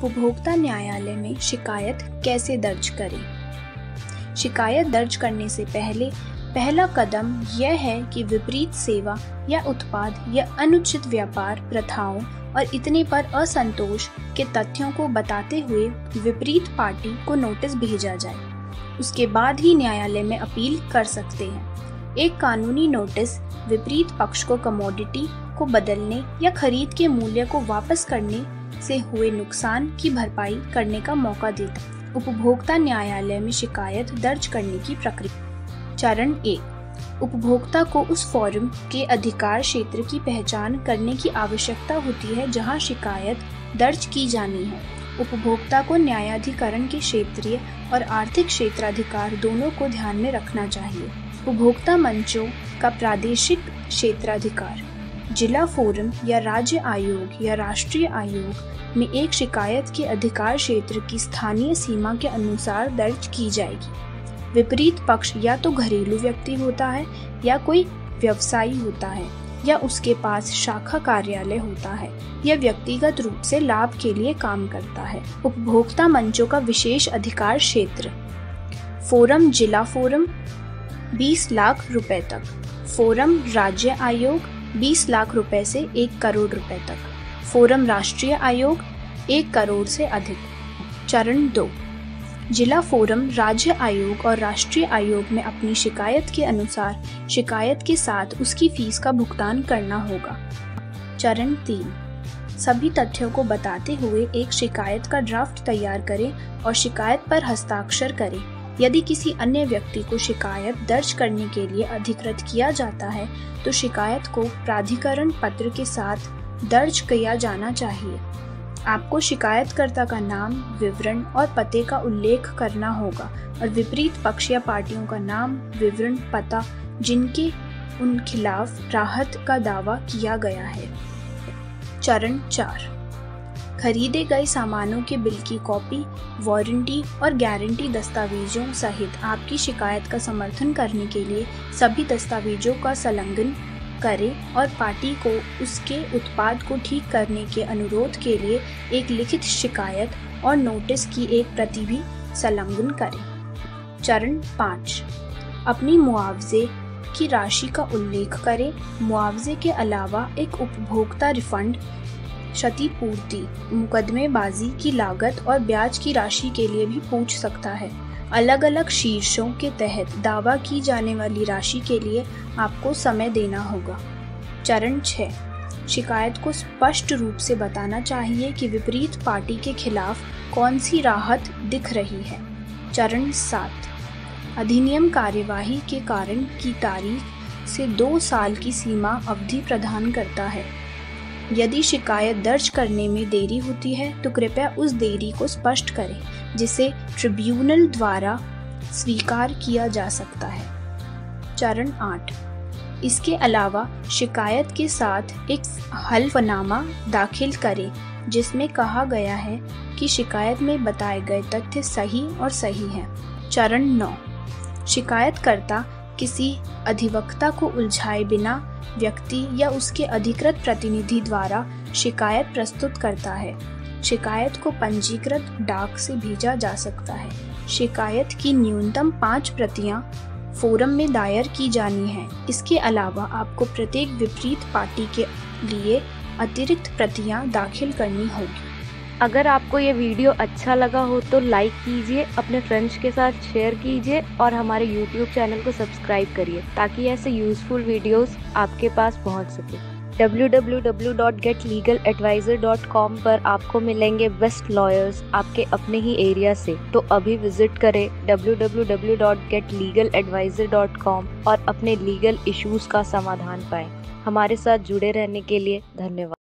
उपभोक्ता न्यायालय में शिकायत कैसे दर्ज करें। शिकायत दर्ज करने से पहले पहला कदम यह है कि विपरीत सेवा या उत्पाद या अनुचित व्यापार प्रथाओं और इतने पर असंतोष के तथ्यों को बताते हुए विपरीत पार्टी को नोटिस भेजा जाए। उसके बाद ही न्यायालय में अपील कर सकते हैं। एक कानूनी नोटिस विपरीत पक्ष को कमोडिटी को बदलने या खरीद के मूल्य को वापस करने से हुए नुकसान की भरपाई करने का मौका देता है। उपभोक्ता न्यायालय में शिकायत दर्ज करने की प्रक्रिया। चरण 1। उपभोक्ता को उस फोरम के अधिकार क्षेत्र की पहचान करने की आवश्यकता होती है जहां शिकायत दर्ज की जानी है। उपभोक्ता को न्यायाधिकरण के क्षेत्रीय और आर्थिक क्षेत्राधिकार दोनों को ध्यान में रखना चाहिए। उपभोक्ता मंचों का प्रादेशिक क्षेत्राधिकार, जिला फोरम या राज्य आयोग या राष्ट्रीय आयोग में एक शिकायत के अधिकार क्षेत्र की स्थानीय सीमा के अनुसार दर्ज की जाएगी। विपरीत पक्ष या तो घरेलू व्यक्ति होता है या कोई व्यवसायी होता है या उसके पास शाखा कार्यालय होता है या व्यक्तिगत रूप से लाभ के लिए काम करता है। उपभोक्ता मंचों का विशेष अधिकार क्षेत्र। फोरम जिला फोरम 20 लाख रुपए तक, फोरम राज्य आयोग 20 लाख रुपए से 1 करोड़ रुपए तक, फोरम राष्ट्रीय आयोग 1 करोड़ से अधिक। चरण 2। जिला फोरम राज्य आयोग और राष्ट्रीय आयोग में अपनी शिकायत के अनुसार शिकायत के साथ उसकी फीस का भुगतान करना होगा। चरण 3। सभी तथ्यों को बताते हुए एक शिकायत का ड्राफ्ट तैयार करें और शिकायत पर हस्ताक्षर करें। यदि किसी अन्य व्यक्ति को शिकायत दर्ज करने के लिए अधिकृत किया जाता है तो शिकायत को प्राधिकरण पत्र के साथ दर्ज किया जाना चाहिए। आपको शिकायतकर्ता का नाम, विवरण और पते का उल्लेख करना होगा और विपरीत पक्ष या पार्टियों का नाम, विवरण, पता जिनके उन खिलाफ राहत का दावा किया गया है। चरण 4। खरीदे गए सामानों के बिल की कॉपी, वारंटी और गारंटी दस्तावेजों सहित आपकी शिकायत का समर्थन करने के लिए सभी दस्तावेजों का संलग्न करें और पार्टी को उसके उत्पाद को ठीक करने के अनुरोध के लिए एक लिखित शिकायत और नोटिस की एक प्रति भी संलग्न करें। चरण 5। अपनी मुआवजे की राशि का उल्लेख करें। मुआवजे के अलावा एक उपभोक्ता रिफंड, क्षतिपूर्ति, मुकदमेबाजी की लागत और ब्याज की राशि के लिए भी पूछ सकता है। अलग अलग शीर्षों के तहत दावा की जाने वाली राशि के लिए आपको समय देना होगा। चरण 6। शिकायत को स्पष्ट रूप से बताना चाहिए कि विपरीत पार्टी के खिलाफ कौन सी राहत दिख रही है। चरण 7। अधिनियम कार्यवाही के कारण की तारीख से 2 साल की सीमा अवधि प्रदान करता है। यदि शिकायत दर्ज करने में देरी होती है तो कृपया उस देरी को स्पष्ट करें जिसे ट्रिब्यूनल द्वारा स्वीकार किया जा सकता है। चरण 8। इसके अलावा शिकायत के साथ एक हलफनामा दाखिल करें जिसमें कहा गया है कि शिकायत में बताए गए तथ्य सही और सही हैं। चरण 9। शिकायतकर्ता किसी अधिवक्ता को उलझाए बिना व्यक्ति या उसके अधिकृत प्रतिनिधि द्वारा शिकायत प्रस्तुत करता है। शिकायत को पंजीकृत डाक से भेजा जा सकता है। शिकायत की न्यूनतम 5 प्रतियां फोरम में दायर की जानी है। इसके अलावा आपको प्रत्येक विपरीत पार्टी के लिए अतिरिक्त प्रतियां दाखिल करनी होगी। अगर आपको ये वीडियो अच्छा लगा हो तो लाइक कीजिए, अपने फ्रेंड्स के साथ शेयर कीजिए और हमारे YouTube चैनल को सब्सक्राइब करिए ताकि ऐसे यूज़फुल वीडियोस आपके पास पहुंच सके। www.getlegaladvisor.com पर आपको मिलेंगे बेस्ट लॉयर्स आपके अपने ही एरिया से, तो अभी विजिट करें www.getlegaladvisor.com और अपने लीगल इश्यूज़ का समाधान पाएं। हमारे साथ जुड़े रहने के लिए धन्यवाद।